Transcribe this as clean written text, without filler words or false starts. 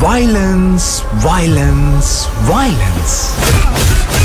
Violence, violence, violence.